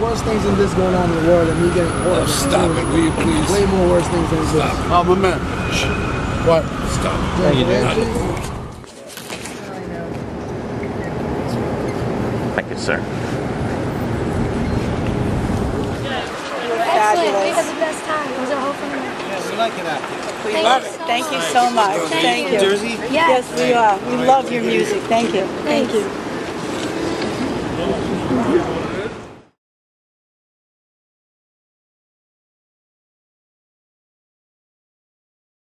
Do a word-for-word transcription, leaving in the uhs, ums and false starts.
worse things than this going on in the world, and me getting bored. Oh, stop it, will you please? Way more worse things than this. Stop it. Oh, my man. What? Stop it. Thank you, sir. Excellent. We had the best time. It was a whole family. Yes, we like it out here. Thank, love you, so it. Thank you so much. Thank you. Jersey? Yes, yes we are. We love your music. Thank you. Thank you. Thank you.